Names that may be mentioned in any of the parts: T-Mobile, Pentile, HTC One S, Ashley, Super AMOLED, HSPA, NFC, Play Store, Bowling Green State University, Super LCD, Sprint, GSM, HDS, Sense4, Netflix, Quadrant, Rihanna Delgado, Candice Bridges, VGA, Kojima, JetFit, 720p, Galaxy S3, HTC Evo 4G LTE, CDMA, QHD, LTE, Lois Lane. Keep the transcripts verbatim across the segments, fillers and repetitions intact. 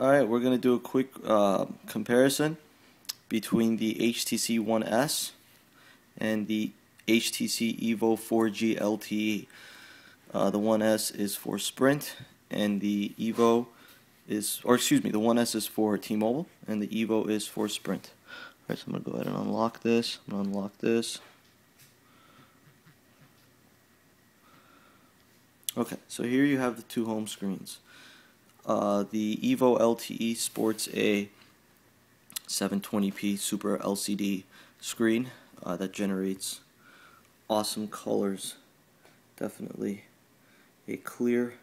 Alright, we're going to do a quick uh, comparison between the H T C One S and the H T C Evo four G L T E. Uh, the One S is for Sprint, and the Evo is, or excuse me, the One S is for T-Mobile, and the Evo is for Sprint. Alright, so I'm going to go ahead and unlock this. I'm going to unlock this. Okay, so here you have the two home screens. Uh, the Evo L T E sports a seven twenty p Super L C D screen uh, that generates awesome colors. Definitely a clear,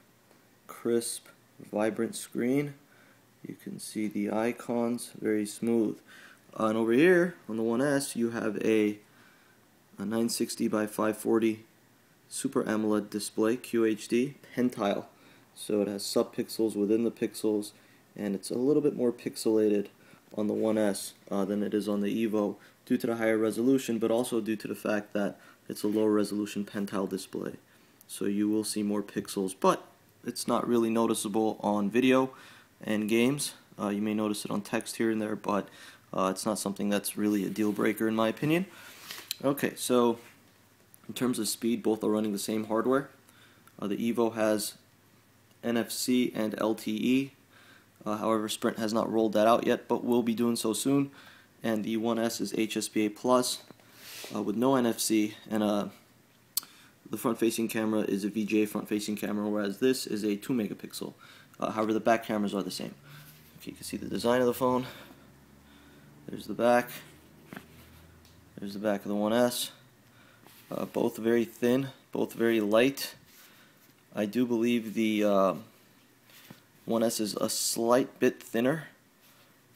crisp, vibrant screen. You can see the icons, very smooth. Uh, and over here on the One S, you have a, a nine sixty by five forty Super AMOLED display, Q H D, Pentile. So it has subpixels within the pixels, and it's a little bit more pixelated on the One S uh, than it is on the Evo due to the higher resolution, but also due to the fact that it's a lower resolution Pentile display. So you will see more pixels, but it's not really noticeable on video and games. Uh, you may notice it on text here and there, but uh, it's not something that's really a deal breaker in my opinion. Okay, so in terms of speed, both are running the same hardware. Uh, the Evo has N F C and L T E. Uh, however, Sprint has not rolled that out yet, but will be doing so soon. And the One S is H S P A Plus uh, with no N F C, and uh, the front-facing camera is a V G A front-facing camera, whereas this is a two megapixel. Uh, however, the back cameras are the same. Okay, you can see the design of the phone. There's the back. There's the back of the One S. Uh, both very thin, both very light. I do believe the uh, One S is a slight bit thinner.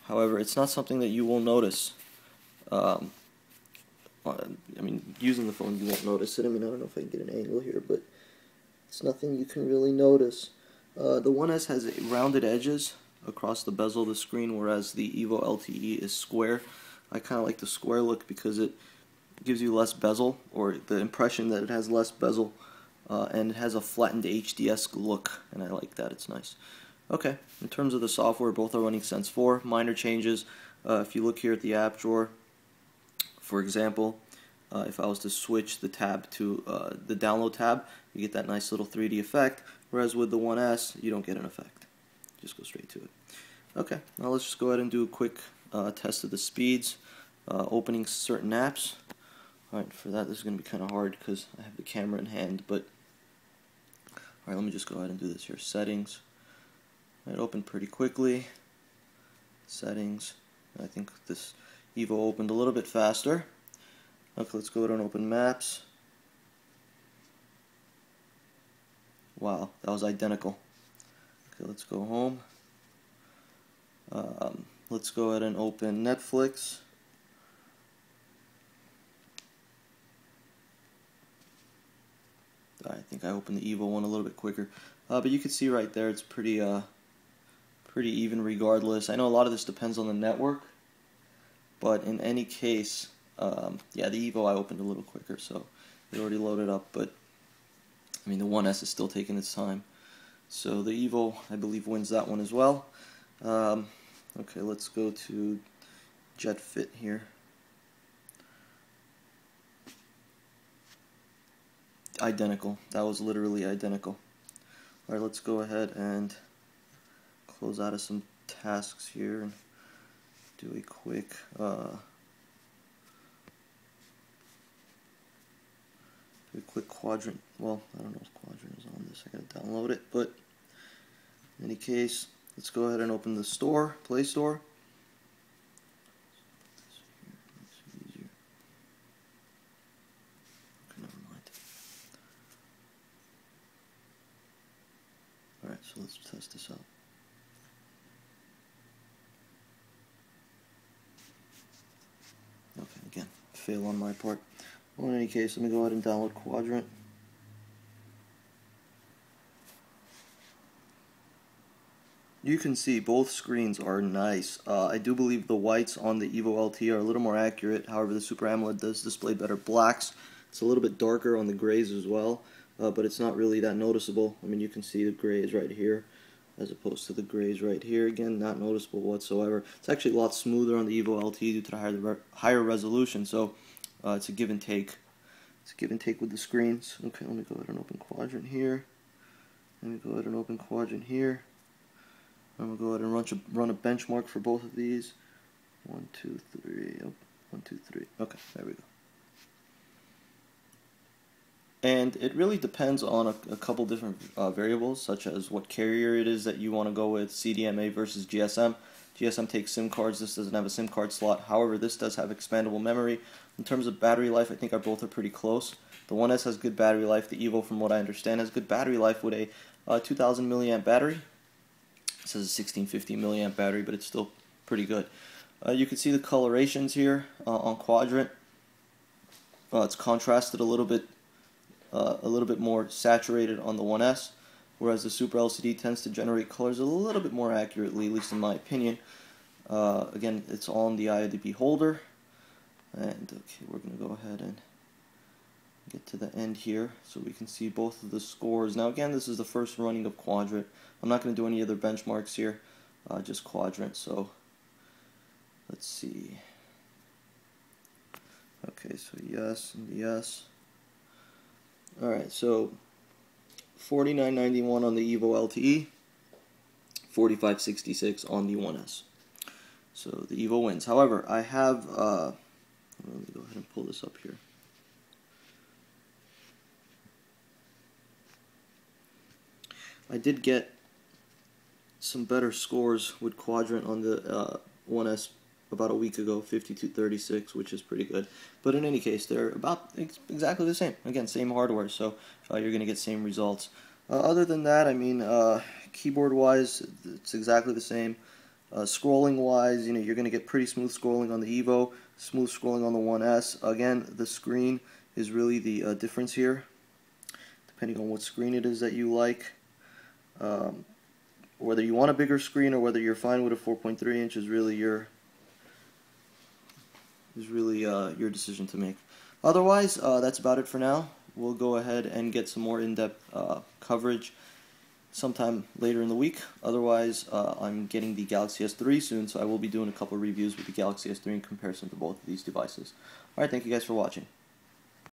However, it's not something that you will notice. Um, I mean, using the phone, you won't notice it. I mean, I don't know if I can get an angle here, but it's nothing you can really notice. Uh, the One S has rounded edges across the bezel of the screen, whereas the Evo L T E is square. I kind of like the square look because it gives you less bezel, or the impression that it has less bezel, uh, and it has a flattened H D S look, and I like that. It's nice. Okay, in terms of the software, both are running Sense four. Minor changes. Uh, if you look here at the app drawer, for example, uh, if I was to switch the tab to uh, the download tab, you get that nice little three D effect, whereas with the One S, you don't get an effect. Just go straight to it. Okay, now let's just go ahead and do a quick uh, test of the speeds, uh, opening certain apps. Alright, for that, this is going to be kind of hard because I have the camera in hand, but alright, let me just go ahead and do this here. Settings. It opened pretty quickly. Settings. I think this Evo opened a little bit faster. Okay, let's go ahead and open Maps. Wow, that was identical. Okay, let's go home. Um, let's go ahead and open Netflix. I think I opened the Evo one a little bit quicker, uh, but you can see right there it's pretty uh, pretty even regardless. I know a lot of this depends on the network, but in any case, um, yeah, the Evo I opened a little quicker, so it already loaded up, but I mean the One S is still taking its time, so the Evo I believe wins that one as well. Um, okay, let's go to JetFit here. Identical. That was literally identical. Alright, let's go ahead and close out of some tasks here and do a quick uh, do a quick quadrant. Well, I don't know if quadrant is on this. I gotta download it, but in any case, let's go ahead and open the store, Play Store. So let's test this out. Okay, again, fail on my part. Well, in any case, let me go ahead and download Quadrant. You can see both screens are nice. Uh, I do believe the whites on the Evo L T E are a little more accurate. However, the Super AMOLED does display better blacks. It's a little bit darker on the grays as well. Uh, but it's not really that noticeable. I mean, you can see the gray is right here. as opposed to the grays right here. Again, not noticeable whatsoever. It's actually a lot smoother on the Evo L T E due to the higher, re higher resolution, so uh, it's a give and take. It's a give and take with the screens. Okay, let me go ahead and open Quadrant here. Let me go ahead and open Quadrant here. I'm going to go ahead and run a, run a benchmark for both of these. One, two, three. Oh, one, two, three. Okay, there we go. And it really depends on a, a couple different uh, variables, such as what carrier it is that you want to go with, C D M A versus G S M. G S M takes SIM cards. This doesn't have a SIM card slot. However, this does have expandable memory. In terms of battery life, I think our both are pretty close. The One S has good battery life. The Evo, from what I understand, has good battery life with a uh, two thousand milliamp battery. This has a sixteen fifty milliamp battery, but it's still pretty good. Uh, you can see the colorations here uh, on Quadrant. Uh, it's contrasted a little bit. Uh, a little bit more saturated on the One S, whereas the Super L C D tends to generate colors a little bit more accurately, at least in my opinion. Uh, again, it's all in the eye of the beholder. And okay, we're going to go ahead and get to the end here so we can see both of the scores. Now again, this is the first running of Quadrant. I'm not going to do any other benchmarks here, uh, just Quadrant. So let's see. Okay, so yes and yes. Alright, so forty-nine ninety-one on the Evo L T E, forty-five sixty-six on the One S. So the Evo wins. However, I have, uh, let me go ahead and pull this up here. I did get some better scores with Quadrant on the uh, One S about a week ago, fifty-two thirty-six, which is pretty good. But in any case, they're about ex exactly the same. Again, same hardware, so uh, you're going to get same results. Uh, other than that, I mean, uh, keyboard-wise, it's exactly the same. Uh, Scrolling-wise, you know, you're going to get pretty smooth scrolling on the Evo, smooth scrolling on the One S. Again, the screen is really the uh, difference here, depending on what screen it is that you like. Um, whether you want a bigger screen or whether you're fine with a four point three inch is really your is really uh, your decision to make. Otherwise, uh, that's about it for now. We'll go ahead and get some more in-depth uh, coverage sometime later in the week. Otherwise, uh, I'm getting the Galaxy S three soon, so I will be doing a couple reviews with the Galaxy S three in comparison to both of these devices. Alright, thank you guys for watching.